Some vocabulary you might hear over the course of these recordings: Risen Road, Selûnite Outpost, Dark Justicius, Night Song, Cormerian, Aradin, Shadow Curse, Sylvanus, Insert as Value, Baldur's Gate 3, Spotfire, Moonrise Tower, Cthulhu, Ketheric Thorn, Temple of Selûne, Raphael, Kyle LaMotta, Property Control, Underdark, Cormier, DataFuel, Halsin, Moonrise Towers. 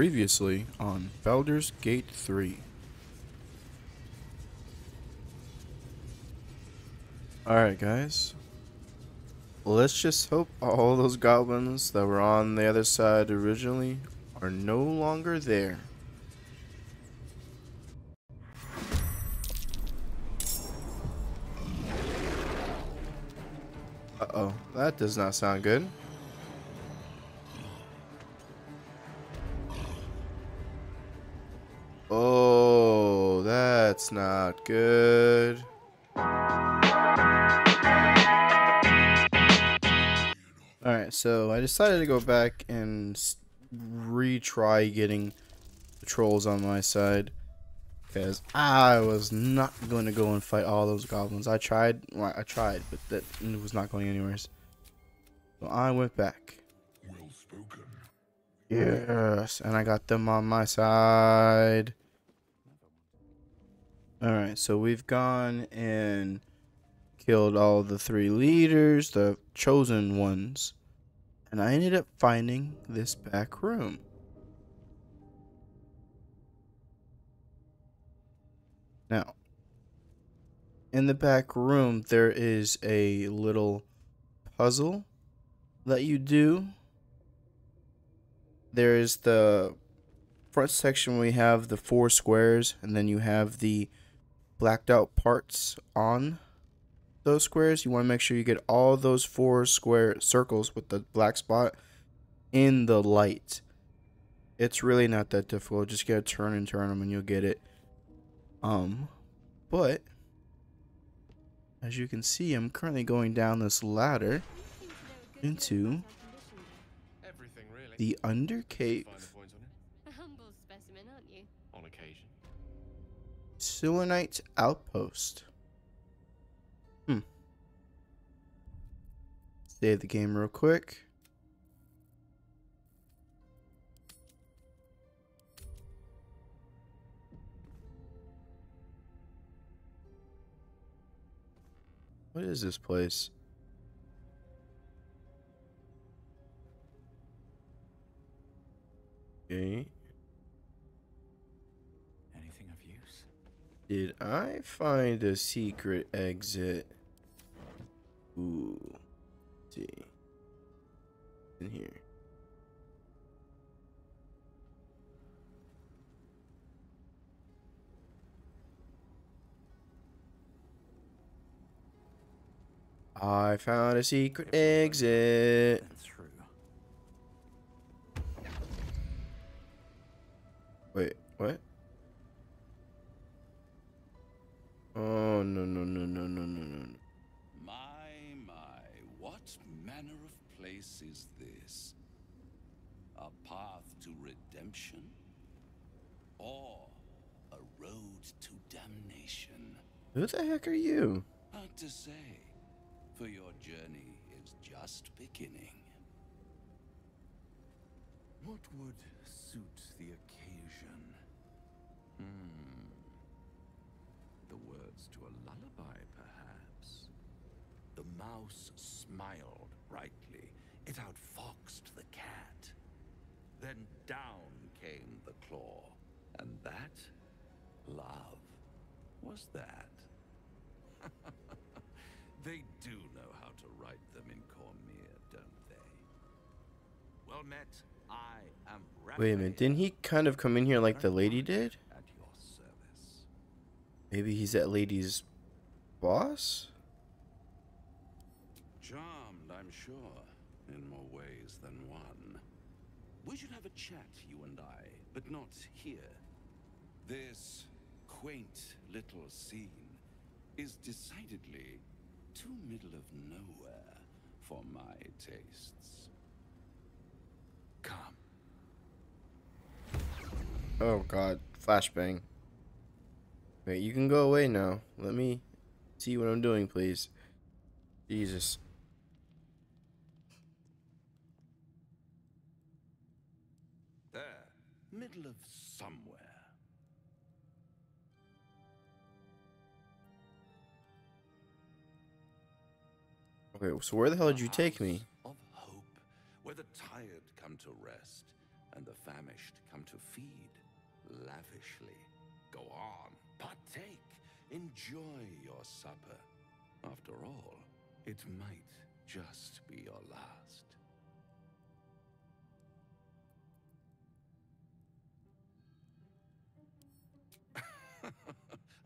Previously on Baldur's Gate 3. Alright guys, let's just hope all those goblins that were on the other side originally are no longer there. Uh-oh, that does not sound good. Oh, that's not good. Alright, so I decided to go back and retry getting the trolls on my side, because I was not going to go and fight all those goblins. I tried, but that was not going anywhere. So I went back. Well spoken. Yes, and I got them on my side. Alright, so we've gone and killed all the three leaders, the chosen ones, and I ended up finding this back room. Now, in the back room, there is a little puzzle that you do. There is the front section where we have the four squares, and then you have the blacked out parts on those squares. You want to make sure you get all those four square circles with the black spot in the light. It's really not that difficult. Just gotta turn and turn them and you'll get it. But as you can see, I'm currently going down this ladder into the Undercave. Selûnite Outpost. Save the game real quick. What is this place? Okay. Did I find a secret exit? Ooh, let's see. In here. I found a secret exit. Wait, what? Oh, no. My, what manner of place is this? A path to redemption? Or a road to damnation? Who the heck are you? Hard to say, for your journey is just beginning. What would suit the occasion? The words to a lullaby, perhaps. The mouse smiled brightly. It outfoxed the cat. Then down came the claw. And that? Love. Was that? They do know how to write them in Cormier, don't they? Well met, I am Raphael. Wait a minute, didn't he kind of come in here like the lady did? Maybe he's that lady's boss? Charmed, I'm sure, in more ways than one. We should have a chat, you and I, but not here. This quaint little scene is decidedly too middle of nowhere for my tastes. Come. Oh god, flashbang. Wait, you can go away now. Let me see what I'm doing, please. Jesus. There, middle of somewhere. Okay, so where the hell did you take me? Of hope, where the tired come to rest, and the famished come to feed lavishly. Go on, partake, enjoy your supper. After all, it might just be your last.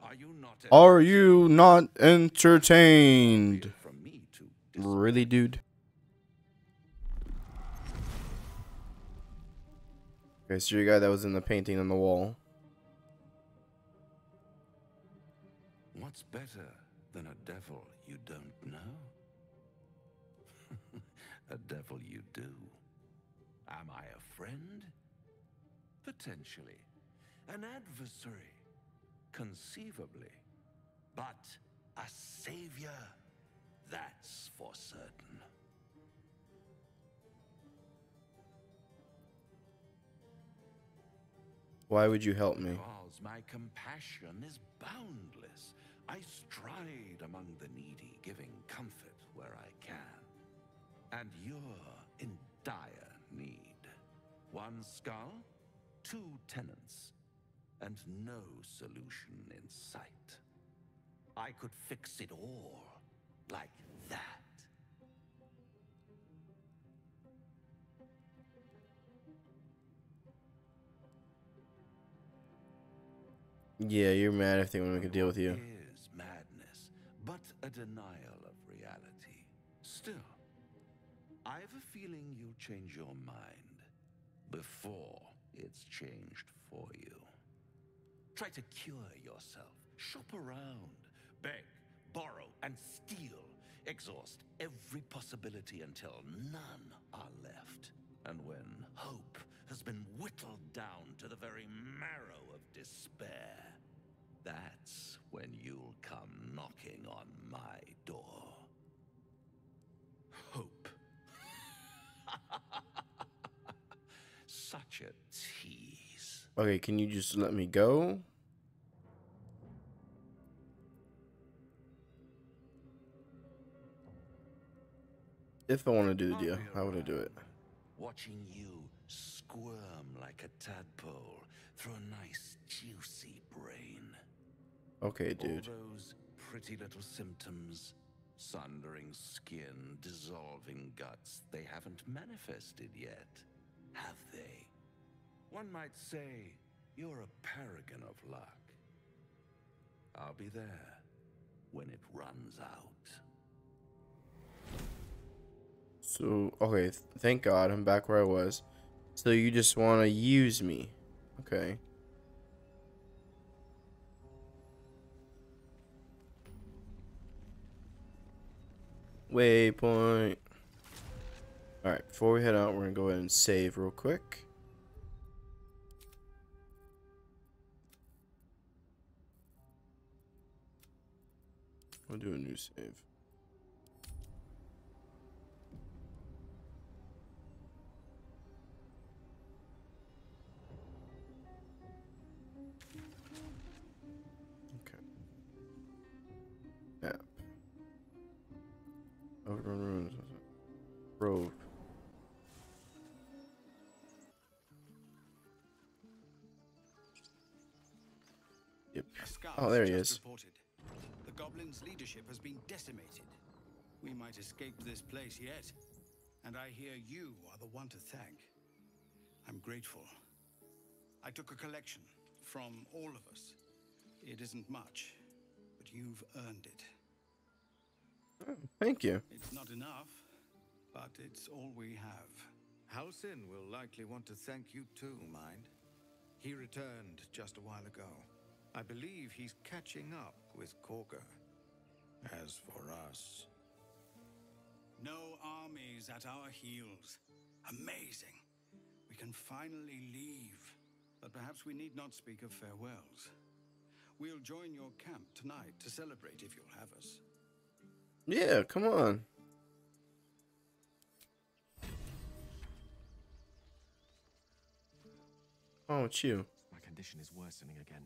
Are you not entertained? Really, dude? Okay, so you're the guy that was in the painting on the wall. What's better than a devil you don't know? A devil you do. Am I a friend? Potentially. An adversary? Conceivably, but a savior, that's for certain. Why would you help me? Because my compassion is boundless. I stride among the needy, giving comfort where I can. And you're in dire need. One skull, two tenants, and no solution in sight. I could fix it all like that. Yeah, you're mad if they want to make a deal with you. It is madness, but a denial of reality. Still, I have a feeling you'll change your mind before it's changed for you. Try to cure yourself, shop around, beg, borrow, and steal. Exhaust every possibility until none are left. And when hope has been whittled down to the very marrow of despair, that's when you'll come knocking on my door. Hope. Such a tease. Okay, can you just let me go? If I want to do the deal, how would I do it? Watching you squirm like a tadpole through a nice juicy brain. Okay, dude. All those pretty little symptoms, sundering skin, dissolving guts, they haven't manifested yet, have they? One might say, you're a paragon of luck. I'll be there when it runs out. So, okay, thank God I'm back where I was. So you just want to use me. Okay. Waypoint. Alright, before we head out, we're going to go ahead and save real quick. I'll do a new save. Okay. Map. Overrun ruins. Robe. Yep. Oh, there he is. Goblin's leadership has been decimated. We might escape this place yet, and I hear you are the one to thank. I'm grateful. I took a collection from all of us. It isn't much, but you've earned it. Oh, thank you. It's not enough, but it's all we have. Halsin will likely want to thank you too, mind. He returned just a while ago. I believe he's catching up with Corker. As for us... no armies at our heels. Amazing. We can finally leave. But perhaps we need not speak of farewells. We'll join your camp tonight to celebrate if you'll have us. Yeah, come on. Oh, it's you. My condition is worsening again.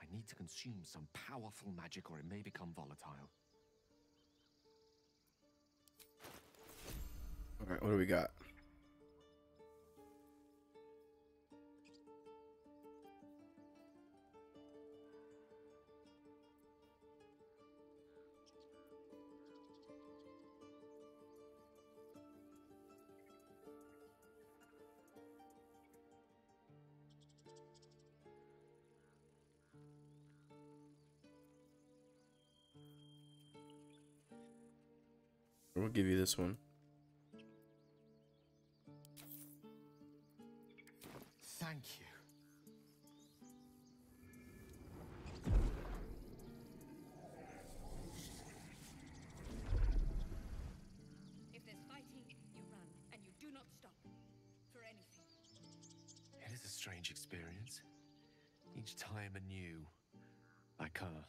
I need to consume some powerful magic or it may become volatile. Alright, what do we got? We'll give you this one. Thank you. If there's fighting, you run, and you do not stop for anything. It is a strange experience. Each time anew, like a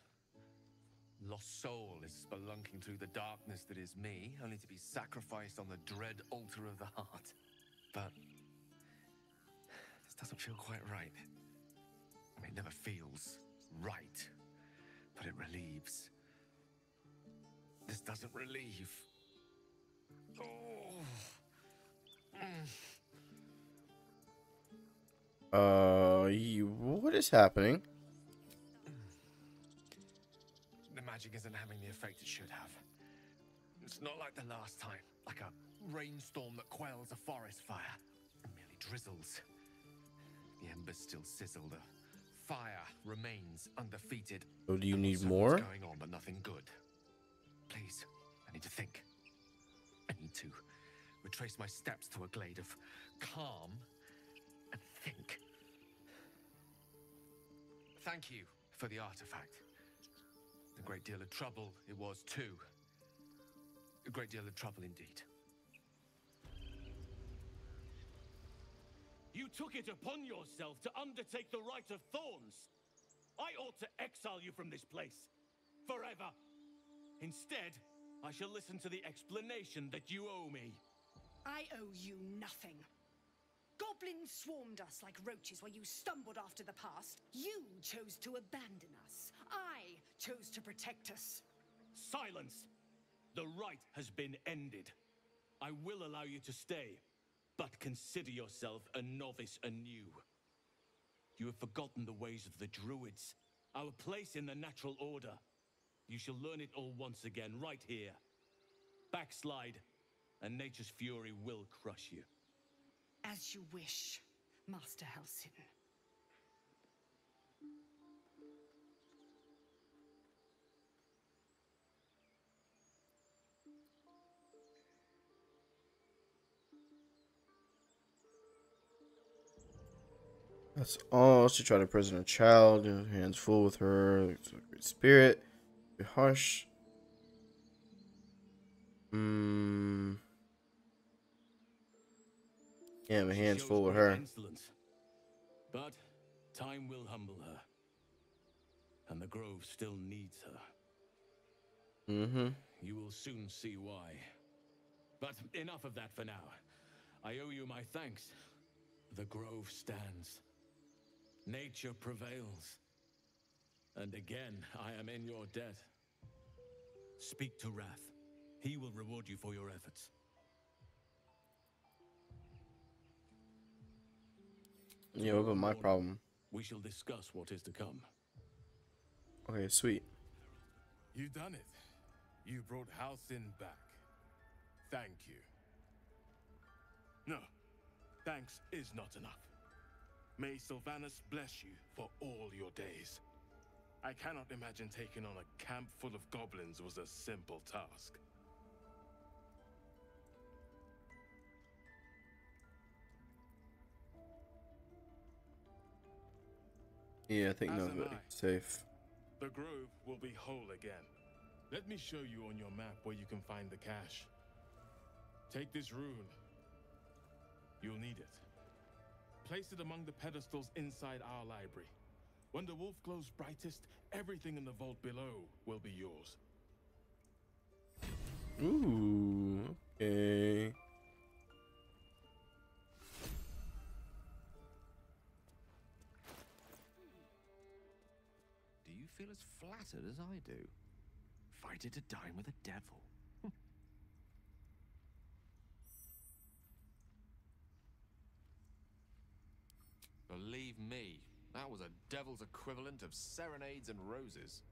lost soul is spelunking through the darkness that is me, only to be sacrificed on the dread altar of the heart. But this doesn't feel quite right. I mean, it never feels right, but it relieves. This doesn't relieve. Oh. Mm. What is happening? The magic isn't having the effect it should have. It's not like the last time, like a rainstorm that quells a forest fire. It merely drizzles. The embers still sizzle. The fire remains undefeated. Oh, do you need more? Going on, but nothing good. Please, I need to think. I need to retrace my steps to a glade of calm and think. Thank you for the artifact. A great deal of trouble it was too. A great deal of trouble indeed. You took it upon yourself to undertake the Rite of Thorns. I ought to exile you from this place. Forever. Instead, I shall listen to the explanation that you owe me. I owe you nothing. Goblins swarmed us like roaches while you stumbled after the past. You chose to abandon us. I chose to protect us. Silence! The rite has been ended. I will allow you to stay, but consider yourself a novice anew. You have forgotten the ways of the druids, our place in the natural order. You shall learn it all once again, right here. Backslide, and nature's fury will crush you. As you wish, Master Halsin. That's all. She tried to imprison a child, hands full with her. It's a great spirit. Be harsh. Yeah, my hands full with her. Insolence, but time will humble her. And the grove still needs her. You will soon see why. But enough of that for now. I owe you my thanks. The grove stands. Nature prevails. And again, I am in your debt. Speak to Wrath. He will reward you for your efforts. Yeah, what about my problem? We shall discuss what is to come. Okay, sweet. You've done it. You brought Halsin back. Thank you. No, thanks is not enough. May Sylvanus bless you for all your days. I cannot imagine taking on a camp full of goblins was a simple task. Yeah, I think nobody's safe. The grove will be whole again. Let me show you on your map where you can find the cache. Take this rune. You'll need it. Place it among the pedestals inside our library. When the wolf glows brightest, everything in the vault below will be yours. Ooh, okay. Feel as flattered as I do. Invited to dine with a devil. Believe me, that was a devil's equivalent of serenades and roses.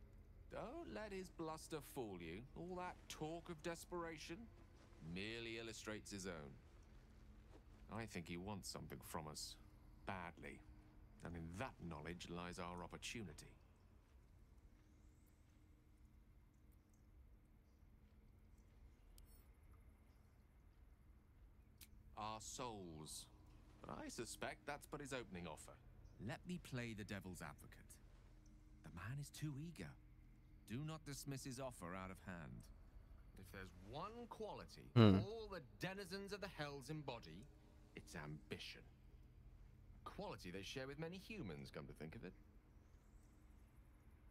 Don't let his bluster fool you. All that talk of desperation merely illustrates his own. I think he wants something from us. Badly. And in that knowledge lies our opportunity. our souls. But I suspect that's but his opening offer. Let me play the devil's advocate. The man is too eager. Do not dismiss his offer out of hand. If there's one quality all the denizens of the hells embody, it's ambition. A quality they share with many humans, come to think of it.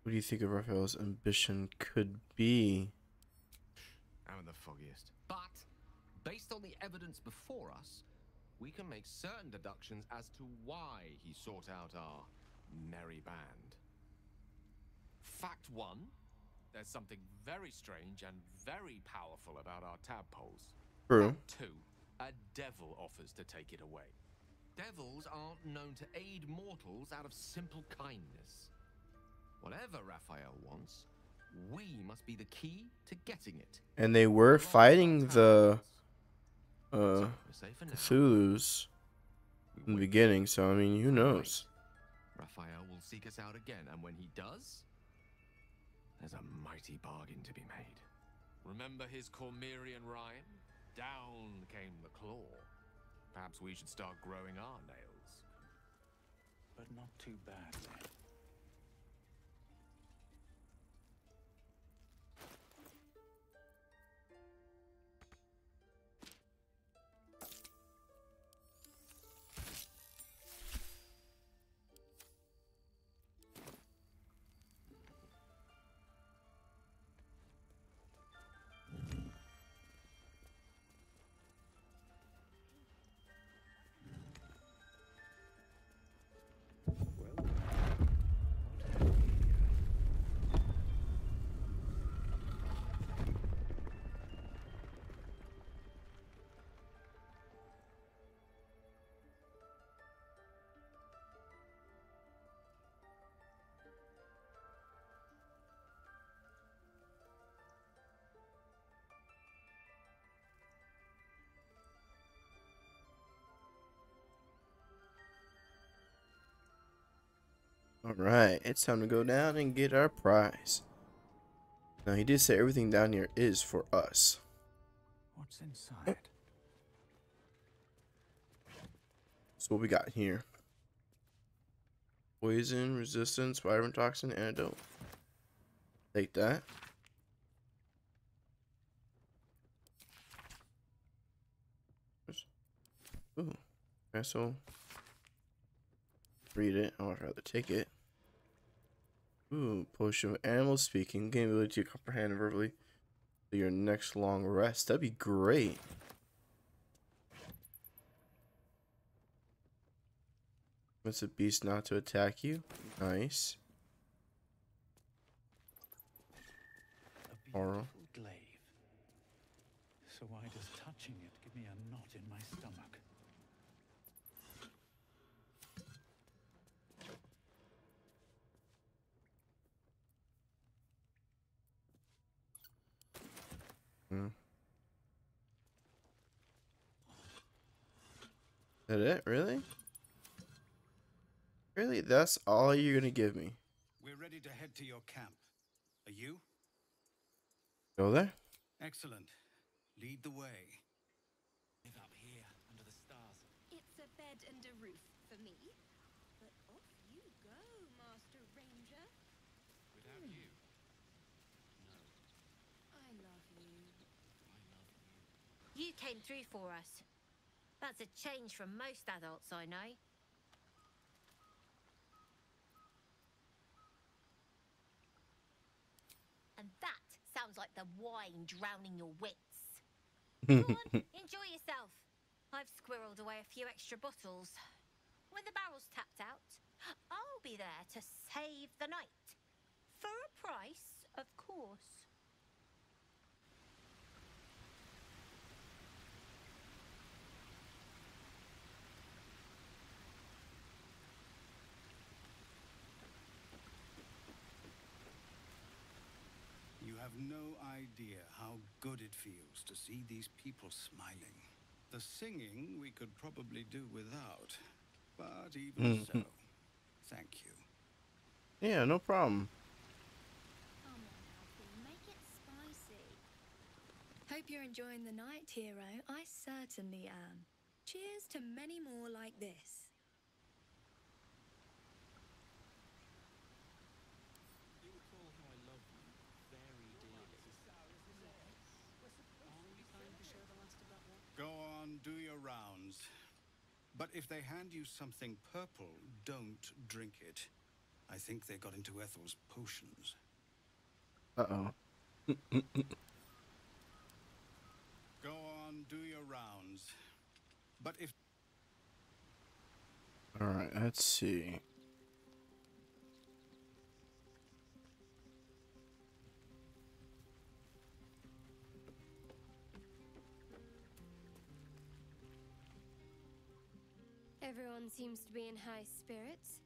What do you think of Raphael's ambition could be? I'm the foggiest. But based on the evidence before us, we can make certain deductions as to why he sought out our merry band. Fact one, there's something very strange and very powerful about our tadpoles. Fact two, a devil offers to take it away. Devils aren't known to aid mortals out of simple kindness. Whatever Raphael wants, we must be the key to getting it. And they were fighting the Cthulhus in the beginning, so I mean, who knows? Raphael will seek us out again, and when he does, there's a mighty bargain to be made. Remember his Cormerian rhyme? Down came the claw. Perhaps we should start growing our nails. But not too bad. Alright, it's time to go down and get our prize. Now, he did say everything down here is for us. What's inside? So what we got here? Poison, resistance, vibrant toxin, antidote. Take that. Ooh, vessel. Read it. I would rather take it. Ooh, potion of animal speaking. Gain ability to comprehend verbally to your next long rest. That'd be great. What's a beast not to attack you? Nice. A beautiful glaive. So why does touching it give me a knot in my stomach? Is that it? Really? Really? That's all you're gonna give me? We're ready to head to your camp. Are you? Go there? Excellent. Lead the way. Live up here, under the stars. It's a bed and a roof for me. But off you go, Master Ranger. Without you. You came through for us. That's a change from most adults I know. And that sounds like the wine drowning your wits. Go on, enjoy yourself. I've squirreled away a few extra bottles. When the barrel's tapped out, I'll be there to save the night. For a price, of course. You have no idea how good it feels to see these people smiling. The singing we could probably do without, but even so, thank you. Yeah, no problem. Make it spicy. Hope you're enjoying the night, hero. I certainly am. Cheers to many more like this. You recall how I love you very dearly. Only time to share the last of that one. Go on, do your rounds. But if they hand you something purple, don't drink it. I think they got into Ethel's potions. Go on, do your rounds. But if... Alright, let's see. Everyone seems to be in high spirits.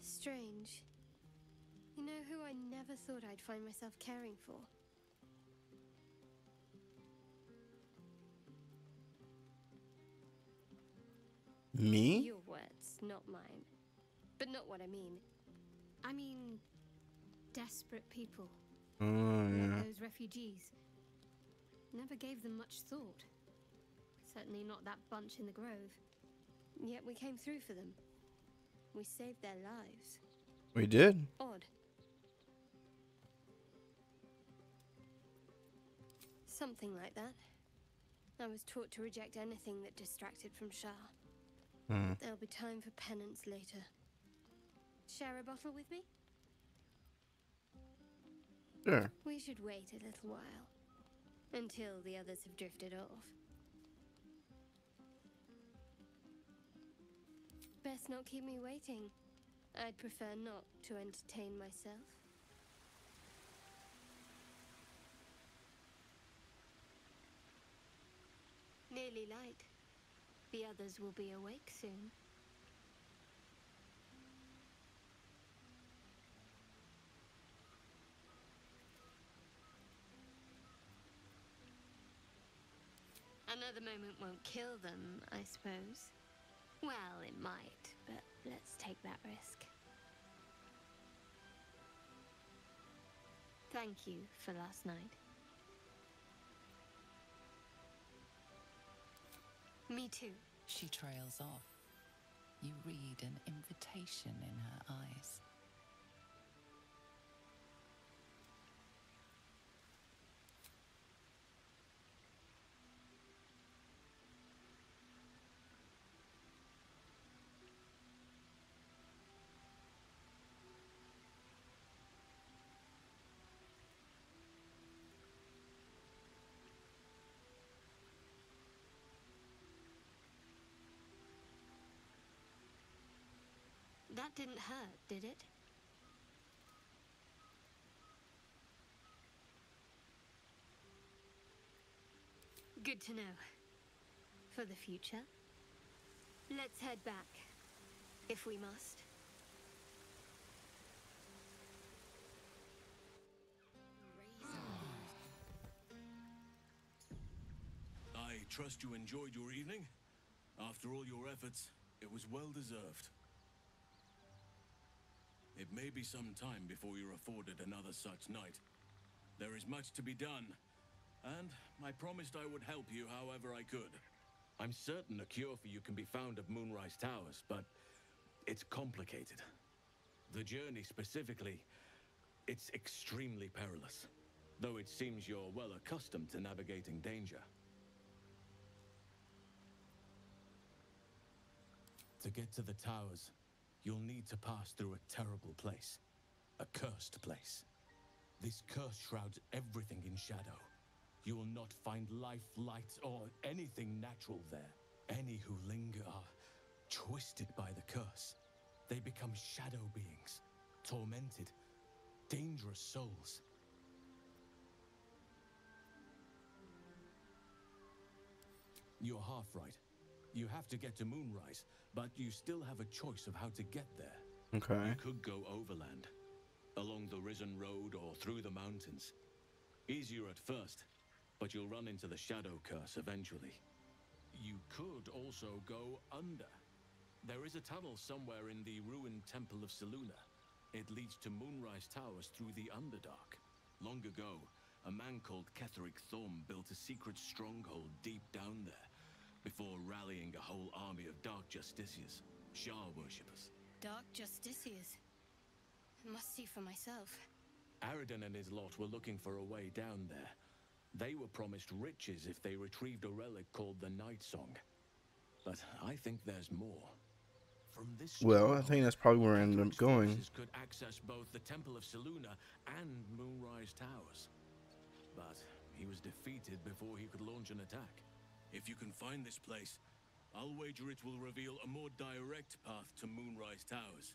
Strange. You know who I never thought I'd find myself caring for? Me? Your words, not mine. But not what I mean. I mean, desperate people. Oh, yeah. Like those refugees. Never gave them much thought. Certainly not that bunch in the grove. Yet we came through for them. We saved their lives. We did? Odd. Something like that. I was taught to reject anything that distracted from Shah. Mm. There'll be time for penance later. Share a bottle with me? Sure. We should wait a little while. Until the others have drifted off. Best not keep me waiting. I'd prefer not to entertain myself. Nearly light. The others will be awake soon. Another moment won't kill them, I suppose. Well, it might, but let's take that risk. Thank you for last night. Me too. She trails off. You read an invitation in her eyes. That didn't hurt, did it? Good to know. For the future. Let's head back, if we must. I trust you enjoyed your evening. After all your efforts, it was well deserved. It may be some time before you're afforded another such night. There is much to be done, and I promised I would help you however I could. I'm certain a cure for you can be found at Moonrise Towers, but it's complicated. The journey specifically, it's extremely perilous, though it seems you're well accustomed to navigating danger. To get to the towers, you'll need to pass through a terrible place. A cursed place. This curse shrouds everything in shadow. You will not find life, light, or anything natural there. Any who linger are twisted by the curse. They become shadow beings, tormented, dangerous souls. You're half right. You have to get to Moonrise, but you still have a choice of how to get there. Okay. You could go overland, along the Risen Road or through the mountains. Easier at first, but you'll run into the Shadow Curse eventually. You could also go under. There is a tunnel somewhere in the ruined Temple of Selûne. It leads to Moonrise Towers through the Underdark. Long ago, a man called Ketheric Thorn built a secret stronghold deep down there. before rallying a whole army of Dark Justicius, Shah worshippers. Dark Justicius? I must see for myself. Aradin and his lot were looking for a way down there. They were promised riches if they retrieved a relic called the Night Song. But I think there's more. From this well, I think that's probably where I ended up going. Could access both the Temple of Selûne and Moonrise Towers. But he was defeated before he could launch an attack. If you can find this place, I'll wager it will reveal a more direct path to Moonrise Towers.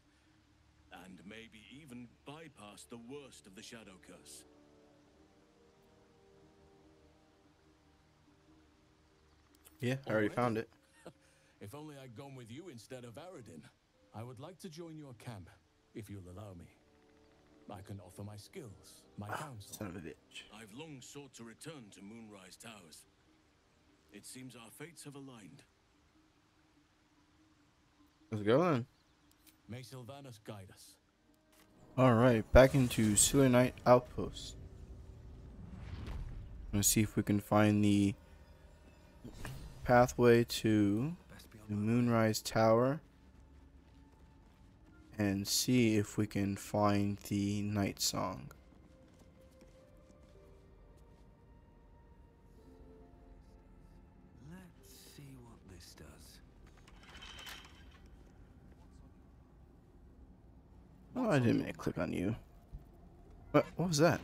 And maybe even bypass the worst of the Shadow Curse. Yeah, I already found it. If only I'd gone with you instead of Aradin. I would like to join your camp, if you'll allow me. I can offer my skills, my counsel. Son of a bitch. I've long sought to return to Moonrise Towers. It seems our fates have aligned. Let's go then. May Sylvanus guide us. Alright, back into Selûnite Outpost. Let's see if we can find the pathway to the Moonrise Tower and see if we can find the Night Song. Let's see what this does. Oh, I didn't mean to click on you. What was that?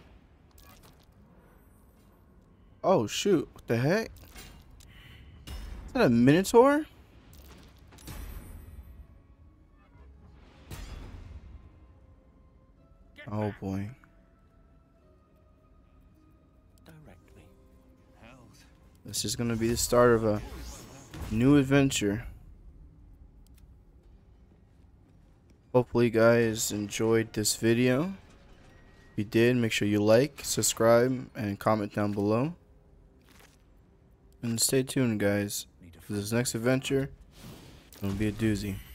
Oh shoot, what the heck? Is that a minotaur? Oh boy. Directly. This is gonna be the start of a new adventure. Hopefully you guys enjoyed this video. If you did, make sure you like, subscribe, and comment down below. And stay tuned guys, for this next adventure, it'll be a doozy.